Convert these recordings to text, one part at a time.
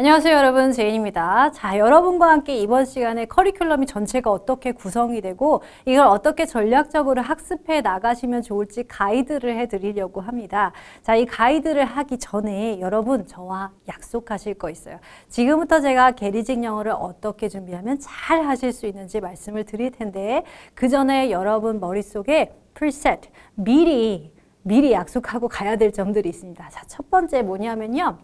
안녕하세요, 여러분. 제인입니다. 자, 여러분과 함께 이번 시간에 커리큘럼이 전체가 어떻게 구성이 되고 이걸 어떻게 전략적으로 학습해 나가시면 좋을지 가이드를 해드리려고 합니다. 자, 이 가이드를 하기 전에 여러분 저와 약속하실 거 있어요. 지금부터 제가 계리직 영어를 어떻게 준비하면 잘 하실 수 있는지 말씀을 드릴 텐데 그 전에 여러분 머릿속에 preset, 미리 약속하고 가야 될 점들이 있습니다. 자, 첫 번째 뭐냐면요.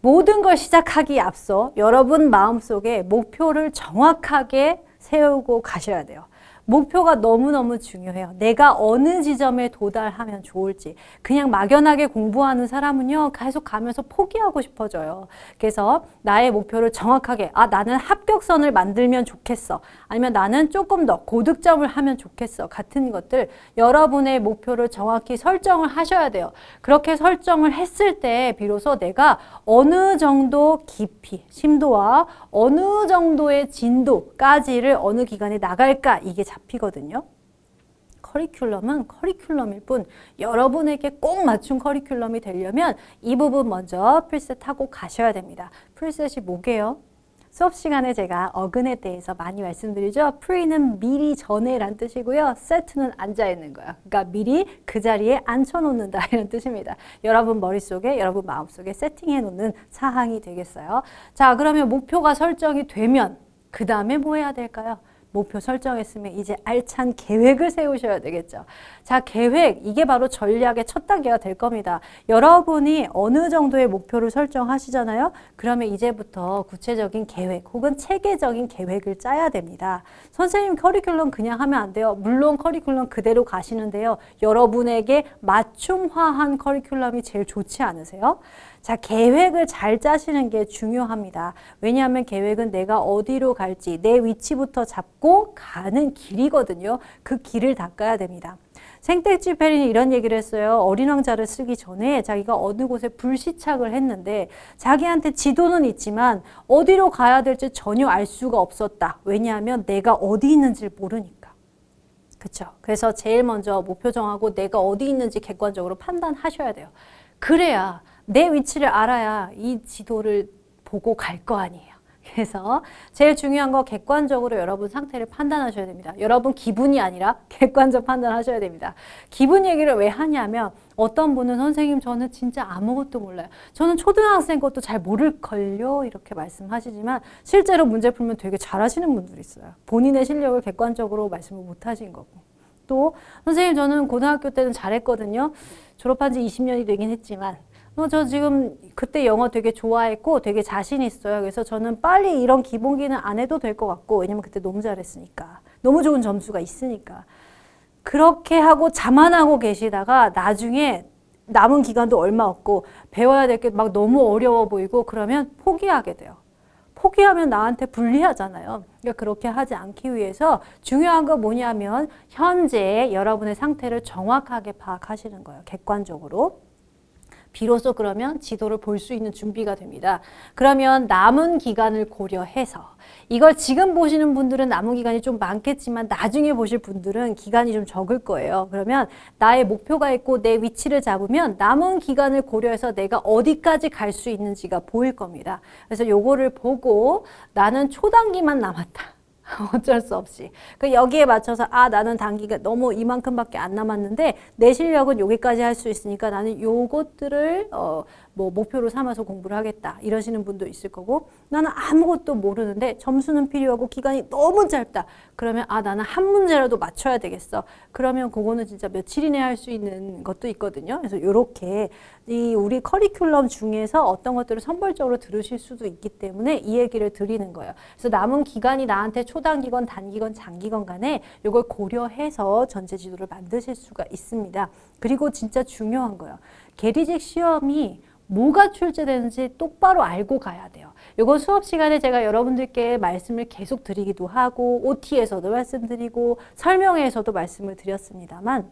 모든 걸 시작하기에 앞서 여러분 마음속에 목표를 정확하게 세우고 가셔야 돼요. 목표가 너무너무 중요해요. 내가 어느 지점에 도달하면 좋을지. 그냥 막연하게 공부하는 사람은요, 계속 가면서 포기하고 싶어져요. 그래서 나의 목표를 정확하게, 아, 나는 합격선을 만들면 좋겠어. 아니면 나는 조금 더 고득점을 하면 좋겠어. 같은 것들, 여러분의 목표를 정확히 설정을 하셔야 돼요. 그렇게 설정을 했을 때 비로소 내가 어느 정도 깊이, 심도와 어느 정도의 진도까지를 어느 기간에 나갈까, 이게 잡히거든요. 커리큘럼은 커리큘럼일 뿐 여러분에게 꼭 맞춘 커리큘럼이 되려면 이 부분 먼저 프리셋하고 가셔야 됩니다. 프리셋이 뭐게요? 수업 시간에 제가 어근에 대해서 많이 말씀드리죠. pre는 미리 전에란 뜻이고요. set는 앉아있는 거예요. 그러니까 미리 그 자리에 앉혀놓는다 이런 뜻입니다. 여러분 머릿속에, 여러분 마음속에 세팅해놓는 사항이 되겠어요. 자, 그러면 목표가 설정이 되면 그 다음에 뭐 해야 될까요? 목표 설정했으면 이제 알찬 계획을 세우셔야 되겠죠. 자, 계획, 이게 바로 전략의 첫 단계가 될 겁니다. 여러분이 어느 정도의 목표를 설정하시잖아요. 그러면 이제부터 구체적인 계획 혹은 체계적인 계획을 짜야 됩니다. 선생님, 커리큘럼 그냥 하면 안 돼요. 물론 커리큘럼 그대로 가시는데요. 여러분에게 맞춤화한 커리큘럼이 제일 좋지 않으세요? 자, 계획을 잘 짜시는 게 중요합니다. 왜냐하면 계획은 내가 어디로 갈지, 내 위치부터 잡고 가는 길이거든요. 그 길을 닦아야 됩니다. 생텍쥐 페린이 이런 얘기를 했어요. 어린 왕자를 쓰기 전에 자기가 어느 곳에 불시착을 했는데 자기한테 지도는 있지만 어디로 가야 될지 전혀 알 수가 없었다. 왜냐하면 내가 어디 있는지 모르니까. 그렇죠. 그래서 제일 먼저 목표 정하고 내가 어디 있는지 객관적으로 판단하셔야 돼요. 그래야 내 위치를 알아야 이 지도를 보고 갈 거 아니에요. 그래서 제일 중요한 거 객관적으로 여러분 상태를 판단하셔야 됩니다. 여러분 기분이 아니라 객관적 판단하셔야 됩니다. 기분 얘기를 왜 하냐면 어떤 분은 선생님 저는 진짜 아무것도 몰라요. 저는 초등학생 것도 잘 모를걸요 이렇게 말씀하시지만 실제로 문제 풀면 되게 잘하시는 분들이 있어요. 본인의 실력을 객관적으로 말씀을 못하신 거고. 또 선생님 저는 고등학교 때는 잘했거든요. 졸업한 지 20년이 되긴 했지만 저 지금 그때 영어 되게 좋아했고 되게 자신 있어요. 그래서 저는 빨리 이런 기본기는 안 해도 될 것 같고 왜냐면 그때 너무 잘했으니까 너무 좋은 점수가 있으니까 그렇게 하고 자만하고 계시다가 나중에 남은 기간도 얼마 없고 배워야 될 게 막 너무 어려워 보이고 그러면 포기하게 돼요. 포기하면 나한테 불리하잖아요. 그러니까 그렇게 하지 않기 위해서 중요한 건 뭐냐면 현재 여러분의 상태를 정확하게 파악하시는 거예요. 객관적으로. 비로소 그러면 지도를 볼 수 있는 준비가 됩니다. 그러면 남은 기간을 고려해서 이걸 지금 보시는 분들은 남은 기간이 좀 많겠지만 나중에 보실 분들은 기간이 좀 적을 거예요. 그러면 나의 목표가 있고 내 위치를 잡으면 남은 기간을 고려해서 내가 어디까지 갈 수 있는지가 보일 겁니다. 그래서 요거를 보고 나는 초단기만 남았다. 어쩔 수 없이 여기에 맞춰서 아 나는 단기가 너무 이만큼밖에 안 남았는데 내 실력은 여기까지 할 수 있으니까 나는 요것들을 목표로 삼아서 공부를 하겠다 이러시는 분도 있을 거고 나는 아무것도 모르는데 점수는 필요하고 기간이 너무 짧다 그러면 아 나는 한 문제라도 맞춰야 되겠어 그러면 그거는 진짜 며칠 이내 할 수 있는 것도 있거든요. 그래서 요렇게 이 우리 커리큘럼 중에서 어떤 것들을 선별적으로 들으실 수도 있기 때문에 이 얘기를 드리는 거예요. 그래서 남은 기간이 나한테 초단기건 단기건 장기건 간에 요걸 고려해서 전체 지도를 만드실 수가 있습니다. 그리고 진짜 중요한 거예요. 계리직 시험이 뭐가 출제되는지 똑바로 알고 가야 돼요. 이거 수업 시간에 제가 여러분들께 말씀을 계속 드리기도 하고 OT에서도 말씀드리고 설명회에서도 말씀을 드렸습니다만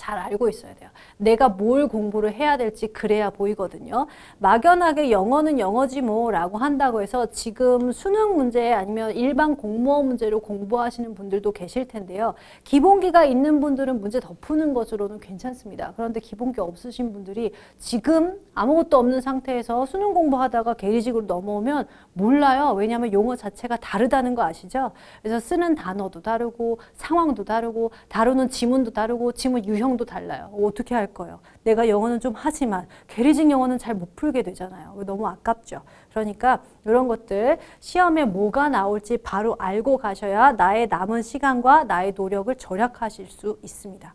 잘 알고 있어야 돼요. 내가 뭘 공부를 해야 될지 그래야 보이거든요. 막연하게 영어는 영어지 뭐 라고 한다고 해서 지금 수능 문제 아니면 일반 공무원 문제로 공부하시는 분들도 계실 텐데요. 기본기가 있는 분들은 문제 더 푸는 것으로는 괜찮습니다. 그런데 기본기 없으신 분들이 지금 아무것도 없는 상태에서 수능 공부하다가 계리식으로 넘어오면 몰라요. 왜냐하면 용어 자체가 다르다는 거 아시죠? 그래서 쓰는 단어도 다르고 상황도 다르고 다루는 지문도 다르고 지문 유형도 달라요. 어떻게 할 거예요? 내가 영어는 좀 하지만 계리식 영어는 잘 못 풀게 되잖아요. 너무 아깝죠. 그러니까 이런 것들 시험에 뭐가 나올지 바로 알고 가셔야 나의 남은 시간과 나의 노력을 절약하실 수 있습니다.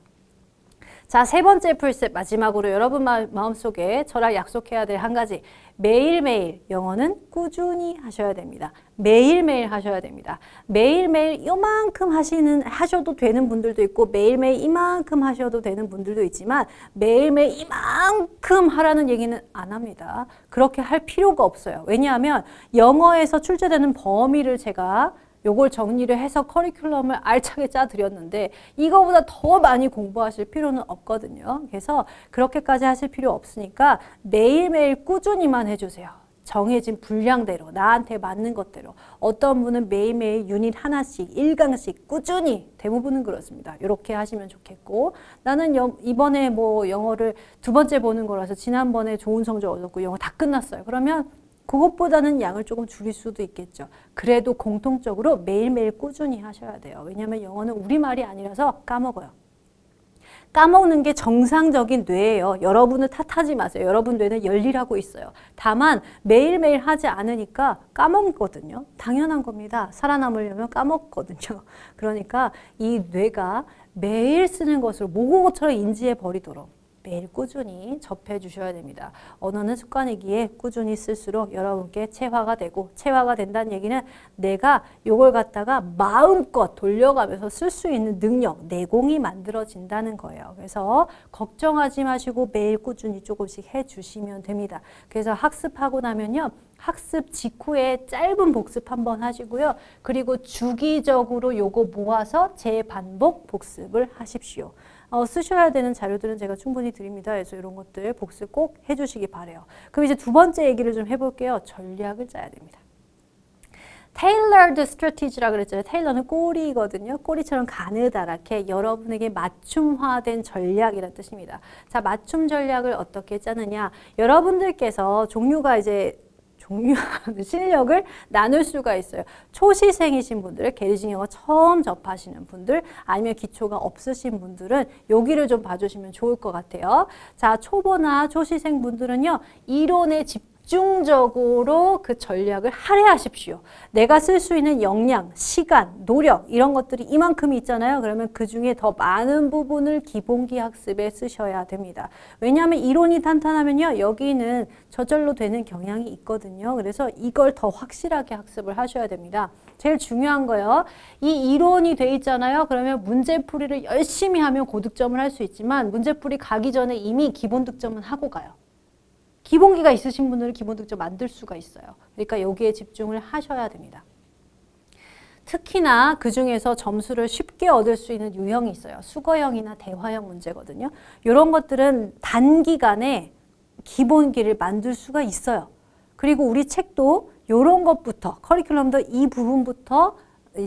자, 세 번째 풀셋 마지막으로 여러분 마음속에 저랑 약속해야 될 한 가지, 매일매일 영어는 꾸준히 하셔야 됩니다. 매일매일 하셔야 됩니다. 매일매일 요만큼 하셔도 되는 분들도 있고 매일매일 이만큼 하셔도 되는 분들도 있지만 매일매일 이만큼 하라는 얘기는 안 합니다. 그렇게 할 필요가 없어요. 왜냐하면 영어에서 출제되는 범위를 제가 요걸 정리를 해서 커리큘럼을 알차게 짜드렸는데 이거보다 더 많이 공부하실 필요는 없거든요. 그래서 그렇게까지 하실 필요 없으니까 매일매일 꾸준히만 해주세요. 정해진 분량대로 나한테 맞는 것대로. 어떤 분은 매일매일 유닛 하나씩 1강씩 꾸준히, 대부분은 그렇습니다. 이렇게 하시면 좋겠고, 나는 이번에 뭐 영어를 두 번째 보는 거라서 지난번에 좋은 성적 얻었고 영어 다 끝났어요. 그러면 그것보다는 양을 조금 줄일 수도 있겠죠. 그래도 공통적으로 매일매일 꾸준히 하셔야 돼요. 왜냐하면 영어는 우리말이 아니라서 까먹어요. 까먹는 게 정상적인 뇌예요. 여러분을 탓하지 마세요. 여러분 뇌는 열일하고 있어요. 다만 매일매일 하지 않으니까 까먹거든요. 당연한 겁니다. 살아남으려면 까먹거든요. 그러니까 이 뇌가 매일 쓰는 것을 모국어처럼 인지해버리도록 매일 꾸준히 접해 주셔야 됩니다. 언어는 습관이기에 꾸준히 쓸수록 여러분께 체화가 되고, 체화가 된다는 얘기는 내가 이걸 갖다가 마음껏 돌려가면서 쓸 수 있는 능력, 내공이 만들어진다는 거예요. 그래서 걱정하지 마시고 매일 꾸준히 조금씩 해주시면 됩니다. 그래서 학습하고 나면요, 학습 직후에 짧은 복습 한번 하시고요. 그리고 주기적으로 요거 모아서 재반복 복습을 하십시오. 쓰셔야 되는 자료들은 제가 충분히 드립니다. 그래서 이런 것들 복습 꼭 해주시기 바래요. 그럼 이제 두 번째 얘기를 좀 해볼게요. 전략을 짜야 됩니다. Tailored Strategy라고 그랬잖아요. 테일러는 꼬리거든요. 꼬리처럼 가느다랗게 여러분에게 맞춤화된 전략이라는 뜻입니다. 자, 맞춤 전략을 어떻게 짜느냐. 여러분들께서 종류가 이제 실력을 나눌 수가 있어요. 초시생이신 분들, 계리식 영어 처음 접하시는 분들, 아니면 기초가 없으신 분들은 여기를 좀 봐주시면 좋을 것 같아요. 자, 초보나 초시생 분들은요, 이론에 집중적으로 그 전략을 할애하십시오. 내가 쓸 수 있는 역량, 시간, 노력 이런 것들이 이만큼이 있잖아요. 그러면 그중에 더 많은 부분을 기본기 학습에 쓰셔야 됩니다. 왜냐하면 이론이 탄탄하면요, 여기는 저절로 되는 경향이 있거든요. 그래서 이걸 더 확실하게 학습을 하셔야 됩니다. 제일 중요한 거요. 이 이론이 돼 있잖아요. 그러면 문제풀이를 열심히 하면 고득점을 할 수 있지만 문제풀이 가기 전에 이미 기본 득점은 하고 가요. 기본기가 있으신 분들은 기본 득점 만들 수가 있어요. 그러니까 여기에 집중을 하셔야 됩니다. 특히나 그중에서 점수를 쉽게 얻을 수 있는 유형이 있어요. 수거형이나 대화형 문제거든요. 이런 것들은 단기간에 기본기를 만들 수가 있어요. 그리고 우리 책도 이런 것부터, 커리큘럼도 이 부분부터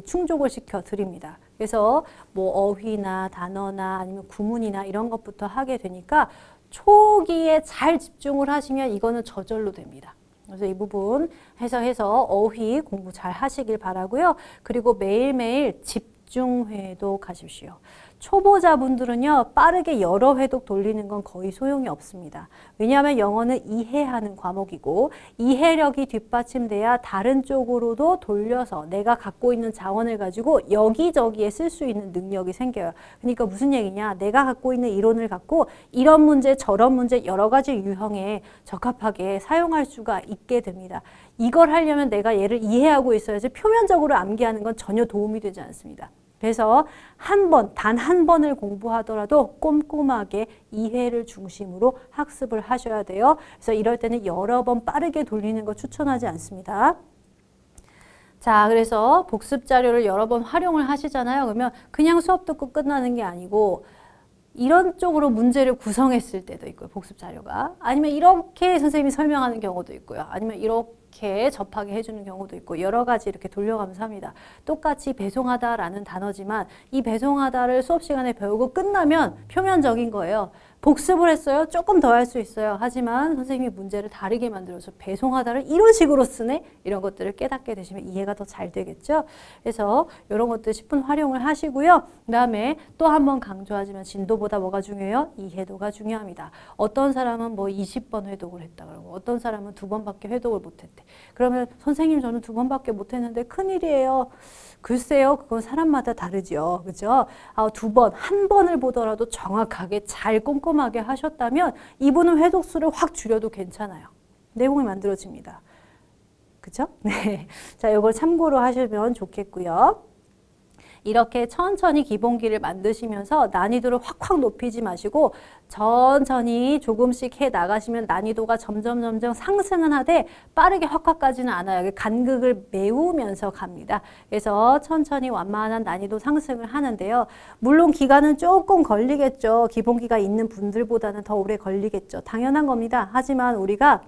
충족을 시켜 드립니다. 그래서 뭐 어휘나 단어나 아니면 구문이나 이런 것부터 하게 되니까 초기에 잘 집중을 하시면 이거는 저절로 됩니다. 그래서 이 부분 해서 어휘 공부 잘 하시길 바라고요. 그리고 매일매일 집중 회독 하십시오. 초보자분들은요, 빠르게 여러 회독 돌리는 건 거의 소용이 없습니다. 왜냐하면 영어는 이해하는 과목이고 이해력이 뒷받침돼야 다른 쪽으로도 돌려서 내가 갖고 있는 자원을 가지고 여기저기에 쓸 수 있는 능력이 생겨요. 그러니까 무슨 얘기냐, 내가 갖고 있는 이론을 갖고 이런 문제 저런 문제 여러 가지 유형에 적합하게 사용할 수가 있게 됩니다. 이걸 하려면 내가 얘를 이해하고 있어야지 표면적으로 암기하는 건 전혀 도움이 되지 않습니다. 그래서 단 한 번을 공부하더라도 꼼꼼하게 이해를 중심으로 학습을 하셔야 돼요. 그래서 이럴 때는 여러 번 빠르게 돌리는 거 추천하지 않습니다. 자, 그래서 복습 자료를 여러 번 활용을 하시잖아요. 그러면 그냥 수업 듣고 끝나는 게 아니고 이런 쪽으로 문제를 구성했을 때도 있고요. 복습 자료가. 아니면 이렇게 선생님이 설명하는 경우도 있고요. 아니면 이렇게 접하게 해주는 경우도 있고 여러 가지 이렇게 돌려가면서 합니다. 똑같이 배송하다라는 단어지만 이 배송하다를 수업 시간에 배우고 끝나면 표면적인 거예요. 복습을 했어요. 조금 더 할 수 있어요. 하지만 선생님이 문제를 다르게 만들어서 배송하다를 이런 식으로 쓰네? 이런 것들을 깨닫게 되시면 이해가 더 잘 되겠죠. 그래서 이런 것들 10분 활용을 하시고요. 그 다음에 또 한번 강조하지만 진도보다 뭐가 중요해요? 이해도가 중요합니다. 어떤 사람은 뭐 20번 회독을 했다 그러고 어떤 사람은 2번밖에 회독을 못했대. 그러면 선생님 저는 2번밖에 못했는데 큰일이에요. 글쎄요. 그건 사람마다 다르죠. 그죠? 아, 2번, 한 번을 보더라도 정확하게 잘 꼼꼼하게 하셨다면 이분은 회독수를 확 줄여도 괜찮아요. 내공이 만들어집니다. 그죠? 네. 자, 이걸 참고로 하시면 좋겠고요. 이렇게 천천히 기본기를 만드시면서 난이도를 확확 높이지 마시고 천천히 조금씩 해 나가시면 난이도가 점점 상승은 하되 빠르게 확확 가지는 않아요. 간극을 메우면서 갑니다. 그래서 천천히 완만한 난이도 상승을 하는데요. 물론 기간은 조금 걸리겠죠. 기본기가 있는 분들보다는 더 오래 걸리겠죠. 당연한 겁니다. 하지만 우리가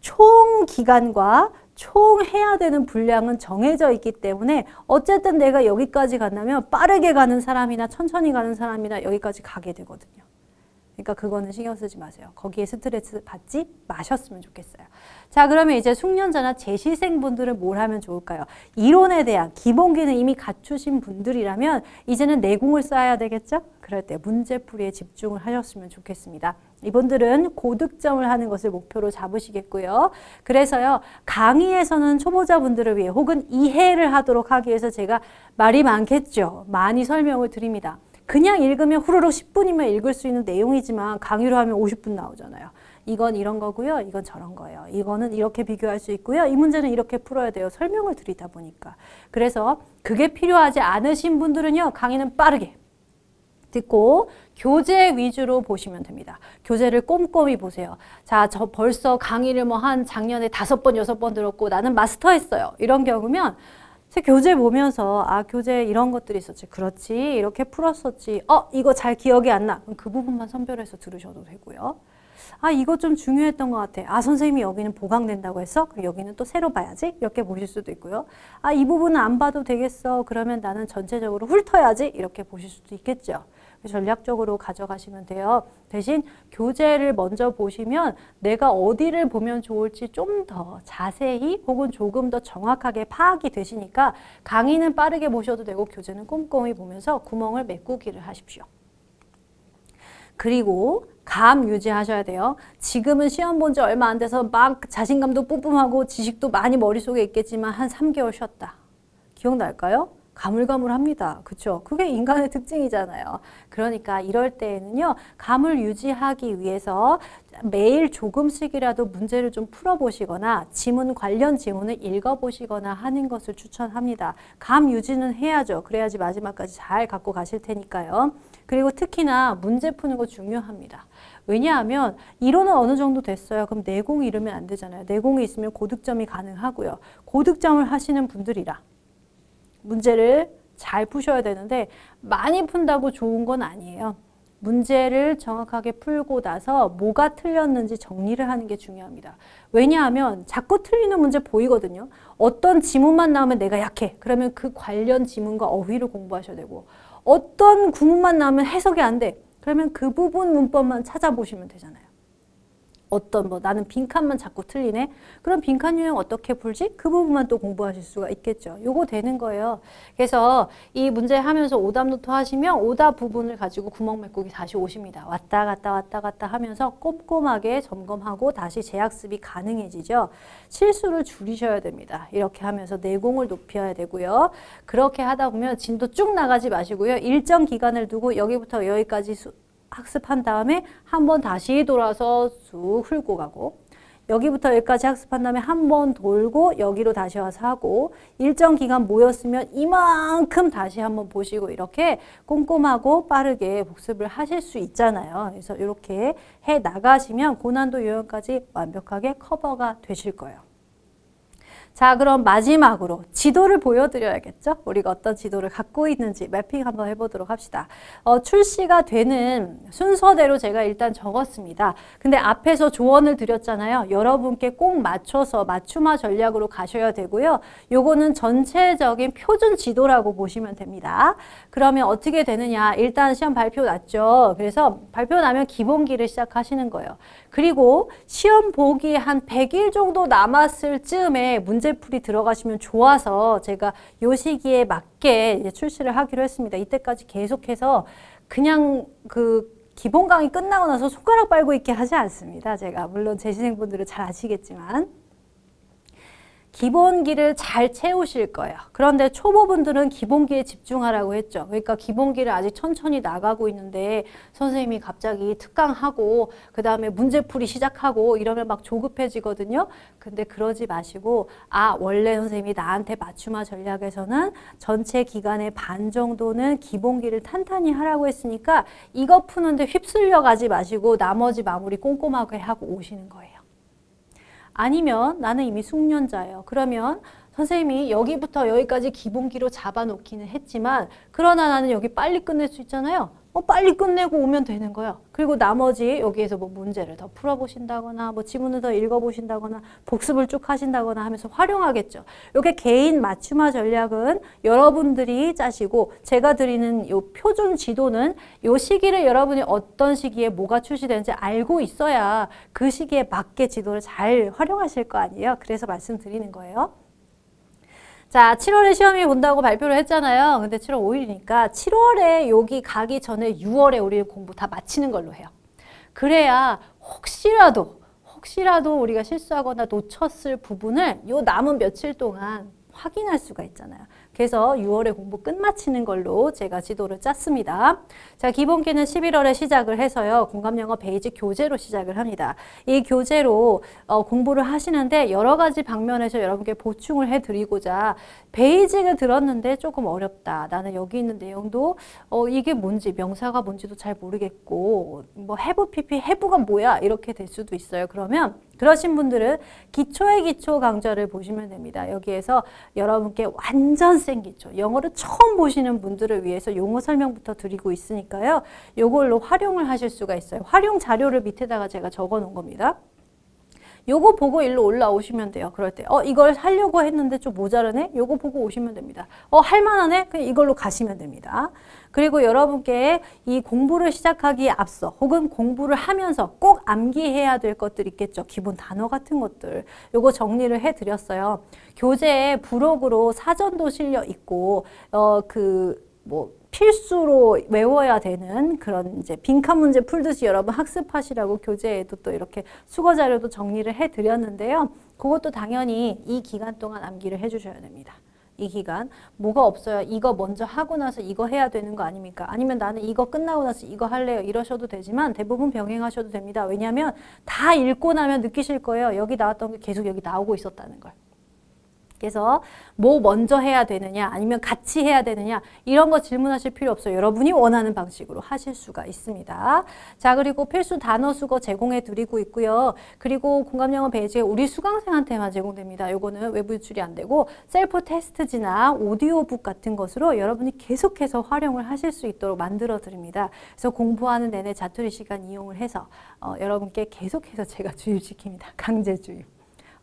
총 기간과 총 해야 되는 분량은 정해져 있기 때문에 어쨌든 내가 여기까지 간다면 빠르게 가는 사람이나 천천히 가는 사람이나 여기까지 가게 되거든요. 그러니까 그거는 신경 쓰지 마세요. 거기에 스트레스 받지 마셨으면 좋겠어요. 자, 그러면 이제 숙련자나 재시생분들은 뭘 하면 좋을까요? 이론에 대한 기본기는 이미 갖추신 분들이라면 이제는 내공을 쌓아야 되겠죠? 그럴 때 문제풀이에 집중을 하셨으면 좋겠습니다. 이분들은 고득점을 하는 것을 목표로 잡으시겠고요. 그래서요, 강의에서는 초보자분들을 위해 혹은 이해를 하도록 하기 위해서 제가 말이 많겠죠. 많이 설명을 드립니다. 그냥 읽으면 후루룩 10분이면 읽을 수 있는 내용이지만 강의로 하면 50분 나오잖아요. 이건 이런 거고요. 이건 저런 거예요. 이거는 이렇게 비교할 수 있고요. 이 문제는 이렇게 풀어야 돼요. 설명을 드리다 보니까. 그래서 그게 필요하지 않으신 분들은요. 강의는 빠르게 듣고 교재 위주로 보시면 됩니다. 교재를 꼼꼼히 보세요. 자, 저 벌써 강의를 뭐 한 작년에 5번, 6번 들었고 나는 마스터했어요. 이런 경우면 제 교재 보면서 아, 교재에 이런 것들이 있었지. 그렇지. 이렇게 풀었었지. 이거 잘 기억이 안 나. 그럼 그 부분만 선별해서 들으셔도 되고요. 아, 이거 좀 중요했던 것 같아. 아, 선생님이 여기는 보강된다고 했어? 그럼 여기는 또 새로 봐야지. 이렇게 보실 수도 있고요. 아, 이 부분은 안 봐도 되겠어. 그러면 나는 전체적으로 훑어야지. 이렇게 보실 수도 있겠죠. 전략적으로 가져가시면 돼요. 대신 교재를 먼저 보시면 내가 어디를 보면 좋을지 좀 더 자세히 혹은 조금 더 정확하게 파악이 되시니까 강의는 빠르게 보셔도 되고 교재는 꼼꼼히 보면서 구멍을 메꾸기를 하십시오. 그리고 감 유지하셔야 돼요. 지금은 시험 본 지 얼마 안 돼서 막 자신감도 뿜뿜하고 지식도 많이 머릿속에 있겠지만 한 3개월 쉬었다. 기억날까요? 가물가물합니다. 그렇죠? 그게 인간의 특징이잖아요. 그러니까 이럴 때에는요. 감을 유지하기 위해서 매일 조금씩이라도 문제를 좀 풀어보시거나 지문 관련 지문을 읽어보시거나 하는 것을 추천합니다. 감 유지는 해야죠. 그래야지 마지막까지 잘 갖고 가실 테니까요. 그리고 특히나 문제 푸는 거 중요합니다. 왜냐하면 이론은 어느 정도 됐어요. 그럼 내공이 이르면 안 되잖아요. 내공이 있으면 고득점이 가능하고요. 고득점을 하시는 분들이라 문제를 잘 푸셔야 되는데 많이 푼다고 좋은 건 아니에요. 문제를 정확하게 풀고 나서 뭐가 틀렸는지 정리를 하는 게 중요합니다. 왜냐하면 자꾸 틀리는 문제 보이거든요. 어떤 지문만 나오면 내가 약해. 그러면 그 관련 지문과 어휘를 공부하셔야 되고 어떤 구문만 나오면 해석이 안 돼. 그러면 그 부분 문법만 찾아보시면 되잖아요. 어떤 뭐 나는 빈칸만 자꾸 틀리네. 그럼 빈칸 유형 어떻게 풀지? 그 부분만 또 공부하실 수가 있겠죠. 요거 되는 거예요. 그래서 이 문제 하면서 오답 노트 하시면 오답 부분을 가지고 구멍 메꾸기 다시 오십니다. 왔다 갔다 하면서 꼼꼼하게 점검하고 다시 재학습이 가능해지죠. 실수를 줄이셔야 됩니다. 이렇게 하면서 내공을 높여야 되고요. 그렇게 하다 보면 진도 쭉 나가지 마시고요. 일정 기간을 두고 여기부터 여기까지 학습한 다음에 한번 다시 돌아서 쑥 훑고 가고 여기부터 여기까지 학습한 다음에 한번 돌고 여기로 다시 와서 하고 일정 기간 모였으면 이만큼 다시 한번 보시고 이렇게 꼼꼼하고 빠르게 복습을 하실 수 있잖아요. 그래서 이렇게 해 나가시면 고난도 요령까지 완벽하게 커버가 되실 거예요. 자, 그럼 마지막으로 지도를 보여드려야겠죠? 우리가 어떤 지도를 갖고 있는지 매핑 한번 해보도록 합시다. 출시가 되는 순서대로 제가 일단 적었습니다. 근데 앞에서 조언을 드렸잖아요. 여러분께 꼭 맞춰서 맞춤화 전략으로 가셔야 되고요. 요거는 전체적인 표준 지도라고 보시면 됩니다. 그러면 어떻게 되느냐. 일단 시험 발표 났죠. 그래서 발표 나면 기본기를 시작하시는 거예요. 그리고 시험 보기 한 100일 정도 남았을 쯤에 문제풀이 들어가시면 좋아서 제가 요 시기에 맞게 이제 출시를 하기로 했습니다. 이때까지 계속해서 그냥 기본 강의 끝나고 나서 손가락 빨고 있게 하지 않습니다. 제가 물론 재시생분들은 잘 아시겠지만 기본기를 잘 채우실 거예요. 그런데 초보분들은 기본기에 집중하라고 했죠. 그러니까 기본기를 아직 천천히 나가고 있는데 선생님이 갑자기 특강하고 그 다음에 문제풀이 시작하고 이러면 막 조급해지거든요. 근데 그러지 마시고 아, 원래 선생님이 나한테 맞춤화 전략에서는 전체 기간의 반 정도는 기본기를 탄탄히 하라고 했으니까 이거 푸는데 휩쓸려 가지 마시고 나머지 마무리 꼼꼼하게 하고 오시는 거예요. 아니면 나는 이미 숙련자예요. 그러면 선생님이 여기부터 여기까지 기본기로 잡아놓기는 했지만 그러나 나는 여기 빨리 끝낼 수 있잖아요. 빨리 끝내고 오면 되는 거예요. 그리고 나머지 여기에서 뭐 문제를 더 풀어보신다거나 뭐 지문을 더 읽어보신다거나 복습을 쭉 하신다거나 하면서 활용하겠죠. 이게 개인 맞춤화 전략은 여러분들이 짜시고 제가 드리는 이 표준 지도는 이 시기를 여러분이 어떤 시기에 뭐가 출시되는지 알고 있어야 그 시기에 맞게 지도를 잘 활용하실 거 아니에요. 그래서 말씀드리는 거예요. 자, 7월에 시험이 본다고 발표를 했잖아요. 근데 7월 5일이니까 7월에 여기 가기 전에 6월에 우리 공부 다 마치는 걸로 해요. 그래야 혹시라도 우리가 실수하거나 놓쳤을 부분을 요 남은 며칠 동안 확인할 수가 있잖아요. 그래서 6월에 공부 끝마치는 걸로 제가 지도를 짰습니다. 자, 기본기는 11월에 시작을 해서요. 공감영어 베이직 교재로 시작을 합니다. 이 교재로 공부를 하시는데 여러 가지 방면에서 여러분께 보충을 해드리고자 베이직을 들었는데 조금 어렵다. 나는 여기 있는 내용도 이게 뭔지 명사가 뭔지도 잘 모르겠고 뭐 have, pp, have가 뭐야 이렇게 될 수도 있어요. 그러면 그러신 분들은 기초의 기초 강좌를 보시면 됩니다. 여기에서 여러분께 완전 센 기초, 영어를 처음 보시는 분들을 위해서 용어 설명부터 드리고 있으니까요. 요걸로 활용을 하실 수가 있어요. 활용 자료를 밑에다가 제가 적어 놓은 겁니다. 요거 보고 일로 올라오시면 돼요. 그럴 때 이걸 하려고 했는데 좀 모자르네? 요거 보고 오시면 됩니다. 할만하네? 그냥 이걸로 가시면 됩니다. 그리고 여러분께 이 공부를 시작하기에 앞서 혹은 공부를 하면서 꼭 암기해야 될 것들 있겠죠. 기본 단어 같은 것들. 요거 정리를 해드렸어요. 교재에 부록으로 사전도 실려 있고 필수로 외워야 되는 그런 이제 빈칸 문제 풀듯이 여러분 학습하시라고 교재에도 또 이렇게 수거 자료도 정리를 해드렸는데요. 그것도 당연히 이 기간 동안 암기를 해주셔야 됩니다. 이 기간 뭐가 없어요. 이거 먼저 하고 나서 이거 해야 되는 거 아닙니까? 아니면 나는 이거 끝나고 나서 이거 할래요. 이러셔도 되지만 대부분 병행하셔도 됩니다. 왜냐하면 다 읽고 나면 느끼실 거예요. 여기 나왔던 게 계속 여기 나오고 있었다는 걸. 그래서 뭐 먼저 해야 되느냐 아니면 같이 해야 되느냐 이런 거 질문하실 필요 없어요. 여러분이 원하는 방식으로 하실 수가 있습니다. 자, 그리고 필수 단어 수거 제공해 드리고 있고요. 그리고 공감영어 베이직에 우리 수강생한테만 제공됩니다. 요거는 외부 유출이 안 되고 셀프 테스트지나 오디오북 같은 것으로 여러분이 계속해서 활용을 하실 수 있도록 만들어 드립니다. 그래서 공부하는 내내 자투리 시간 이용을 해서 여러분께 계속해서 제가 주입시킵니다. 강제 주입.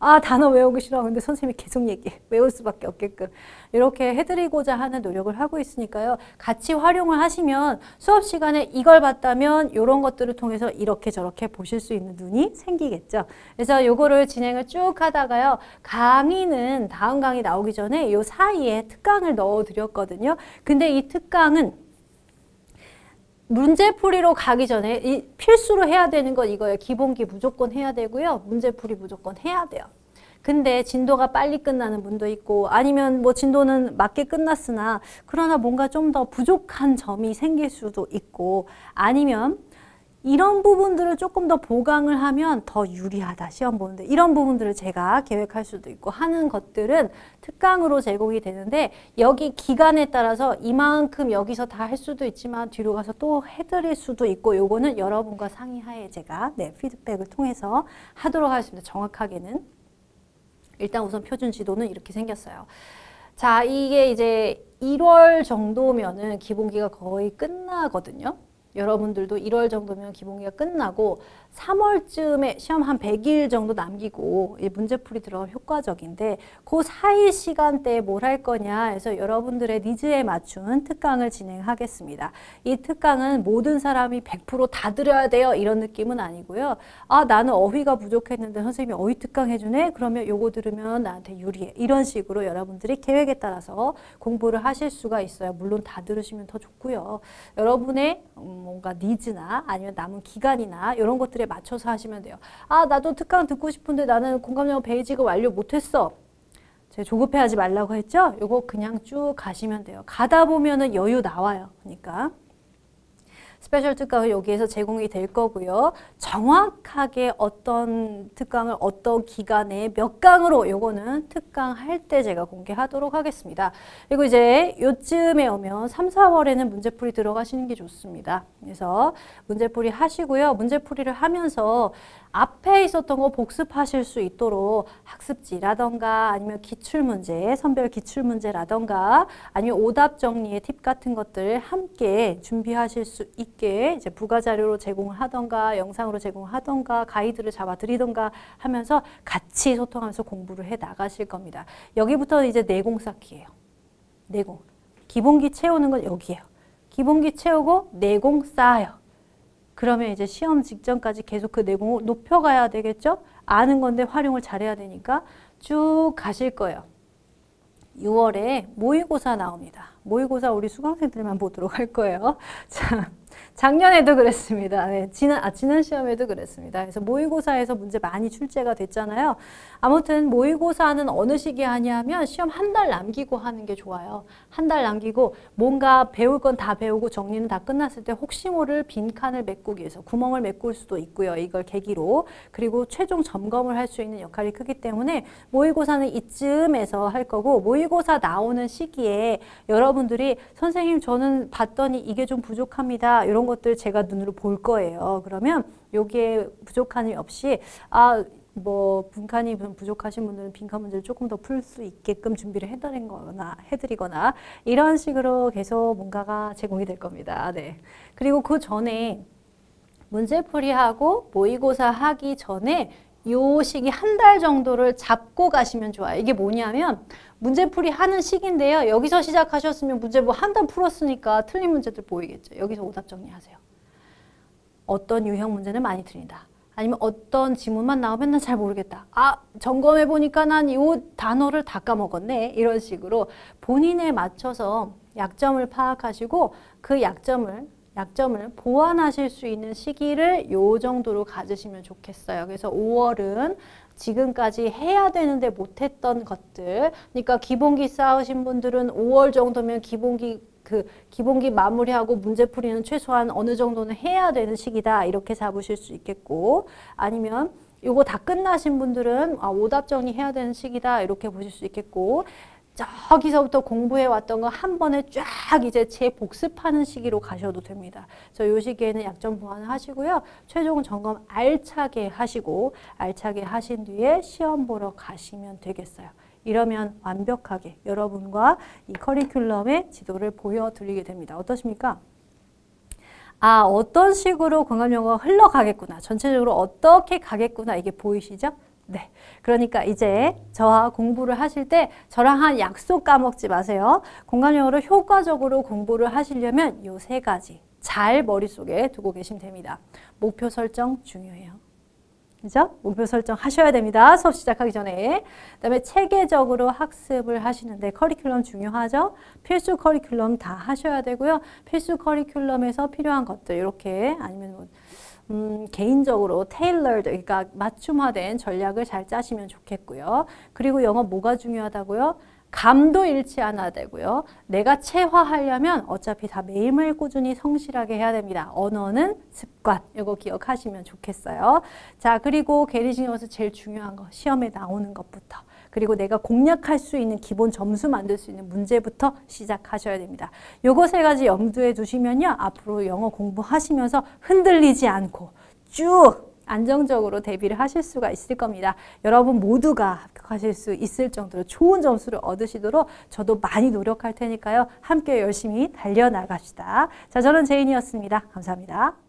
아, 단어 외우기 싫어. 근데 선생님이 계속 얘기해. 외울 수밖에 없게끔. 이렇게 해드리고자 하는 노력을 하고 있으니까요. 같이 활용을 하시면 수업 시간에 이걸 봤다면 이런 것들을 통해서 이렇게 저렇게 보실 수 있는 눈이 생기겠죠. 그래서 요거를 진행을 쭉 하다가요. 강의는 다음 강의 나오기 전에 요 사이에 특강을 넣어드렸거든요. 근데 이 특강은 문제풀이로 가기 전에 이 필수로 해야 되는 건 이거예요. 기본기 무조건 해야 되고요. 문제풀이 무조건 해야 돼요. 근데 진도가 빨리 끝나는 분도 있고 아니면 뭐 진도는 맞게 끝났으나 그러나 뭔가 좀 더 부족한 점이 생길 수도 있고 아니면 이런 부분들을 조금 더 보강을 하면 더 유리하다. 시험 보는데. 이런 부분들을 제가 계획할 수도 있고 하는 것들은 특강으로 제공이 되는데 여기 기간에 따라서 이만큼 여기서 다 할 수도 있지만 뒤로 가서 또 해드릴 수도 있고 요거는 여러분과 상의하에 제가 피드백을 통해서 하도록 하겠습니다. 정확하게는. 일단 우선 표준 지도는 이렇게 생겼어요. 자, 이게 이제 1월 정도면은 기본기가 거의 끝나거든요. 여러분들도 1월 정도면 기본기가 끝나고 3월쯤에 시험 한 100일 정도 남기고 문제풀이 들어가면 효과적인데, 그 사이 시간대에 뭘 할 거냐 해서 여러분들의 니즈에 맞춘 특강을 진행하겠습니다. 이 특강은 모든 사람이 100% 다 들어야 돼요 이런 느낌은 아니고요. 아, 나는 어휘가 부족했는데 선생님이 어휘 특강 해주네? 그러면 요거 들으면 나한테 유리해. 이런 식으로 여러분들이 계획에 따라서 공부를 하실 수가 있어요. 물론 다 들으시면 더 좋고요. 여러분의 뭔가 니즈나 아니면 남은 기간이나 이런 것들에 맞춰서 하시면 돼요. 아, 나도 특강 듣고 싶은데 나는 공감영어 베이직을 완료 못했어. 제가 조급해하지 말라고 했죠? 요거 그냥 쭉 가시면 돼요. 가다 보면은 여유 나와요. 그러니까 스페셜 특강은 여기에서 제공이 될 거고요. 정확하게 어떤 특강을 어떤 기간에 몇 강으로, 요거는 특강 할 때 제가 공개하도록 하겠습니다. 그리고 이제 요쯤에 오면 3, 4월에는 문제풀이 들어가시는 게 좋습니다. 그래서 문제풀이 하시고요. 문제풀이를 하면서 앞에 있었던 거 복습하실 수 있도록 학습지라던가 아니면 기출문제, 선별 기출문제라던가 아니면 오답 정리의 팁 같은 것들 함께 준비하실 수 있게 이제 부가자료로 제공하던가 영상으로 제공하던가 가이드를 잡아드리던가 하면서 같이 소통하면서 공부를 해 나가실 겁니다. 여기부터 이제 내공 쌓기예요. 내공. 기본기 채우는 건 여기예요. 기본기 채우고 내공 쌓아요. 그러면 이제 시험 직전까지 계속 그 내공을 높여가야 되겠죠? 아는 건데 활용을 잘해야 되니까 쭉 가실 거예요. 6월에 모의고사 나옵니다. 모의고사 우리 수강생들만 보도록 할 거예요. 자, 작년에도 그랬습니다. 네, 지난 시험에도 그랬습니다. 그래서 모의고사에서 문제 많이 출제가 됐잖아요. 아무튼 모의고사는 어느 시기에 하냐면 시험 한 달 남기고 하는 게 좋아요. 한 달 남기고 뭔가 배울 건 다 배우고 정리는 다 끝났을 때 혹시 모를 빈칸을 메꾸기 위해서 구멍을 메꿀 수도 있고요. 이걸 계기로. 그리고 최종 점검을 할 수 있는 역할이 크기 때문에 모의고사는 이쯤에서 할 거고, 모의고사 나오는 시기에 여러분들이 선생님 저는 봤더니 이게 좀 부족합니다. 이런 것들 제가 눈으로 볼 거예요. 그러면 여기에 부족함이 없이, 아, 뭐 분칸이 부족하신 분들은 빈칸 문제를 조금 더 풀 수 있게끔 준비를 해드리거나 이런 식으로 계속 뭔가가 제공이 될 겁니다. 네. 그리고 그 전에 문제풀이하고 모의고사 하기 전에 요 시기 한 달 정도를 잡고 가시면 좋아요. 이게 뭐냐면 문제풀이 하는 시기인데요. 여기서 시작하셨으면 문제 뭐 한 단 풀었으니까 틀린 문제들 보이겠죠. 여기서 오답 정리하세요. 어떤 유형 문제는 많이 틀린다. 아니면 어떤 지문만 나오면 난 잘 모르겠다. 아, 점검해 보니까 난 이 단어를 다 까먹었네. 이런 식으로 본인에 맞춰서 약점을 파악하시고 그 약점을 보완하실 수 있는 시기를 요 정도로 가지시면 좋겠어요. 그래서 5월은 지금까지 해야 되는데 못했던 것들, 그러니까 기본기 쌓으신 분들은 5월 정도면 기본기 마무리하고 문제풀이는 최소한 어느 정도는 해야 되는 시기다 이렇게 잡으실 수 있겠고, 아니면 요거 다 끝나신 분들은 아, 오답 정리 해야 되는 시기다 이렇게 보실 수 있겠고, 저기서부터 공부해왔던 거 한 번에 쫙 이제 재복습하는 시기로 가셔도 됩니다. 그래서 이 시기에는 약점 보완을 하시고요. 최종 점검 알차게 하신 뒤에 시험 보러 가시면 되겠어요. 이러면 완벽하게 여러분과 이 커리큘럼의 지도를 보여드리게 됩니다. 어떠십니까? 아, 어떤 식으로 공감영어가 흘러가겠구나. 전체적으로 어떻게 가겠구나. 이게 보이시죠? 네, 그러니까 이제 저와 공부를 하실 때 저랑 한 약속 까먹지 마세요. 공감영어로 효과적으로 공부를 하시려면 요 세 가지 잘 머릿속에 두고 계시면 됩니다. 목표 설정 중요해요. 그죠? 목표 설정 하셔야 됩니다. 수업 시작하기 전에. 그다음에 체계적으로 학습을 하시는데 커리큘럼 중요하죠? 필수 커리큘럼 다 하셔야 되고요. 필수 커리큘럼에서 필요한 것들 이렇게, 아니면 뭐 개인적으로 테일러드, 그러니까 맞춤화된 전략을 잘 짜시면 좋겠고요. 그리고 영어 뭐가 중요하다고요? 감도 잃지 않아야 되고요. 내가 체화하려면 어차피 다 매일매일 꾸준히 성실하게 해야 됩니다. 언어는 습관, 이거 기억하시면 좋겠어요. 자, 그리고 게리징어에서 제일 중요한 거, 시험에 나오는 것부터, 그리고 내가 공략할 수 있는 기본 점수 만들 수 있는 문제부터 시작하셔야 됩니다. 요거 세 가지 염두에 두시면요, 앞으로 영어 공부하시면서 흔들리지 않고 쭉 안정적으로 대비를 하실 수가 있을 겁니다. 여러분 모두가 합격하실 수 있을 정도로 좋은 점수를 얻으시도록 저도 많이 노력할 테니까요. 함께 열심히 달려나갑시다. 자, 저는 제인이었습니다. 감사합니다.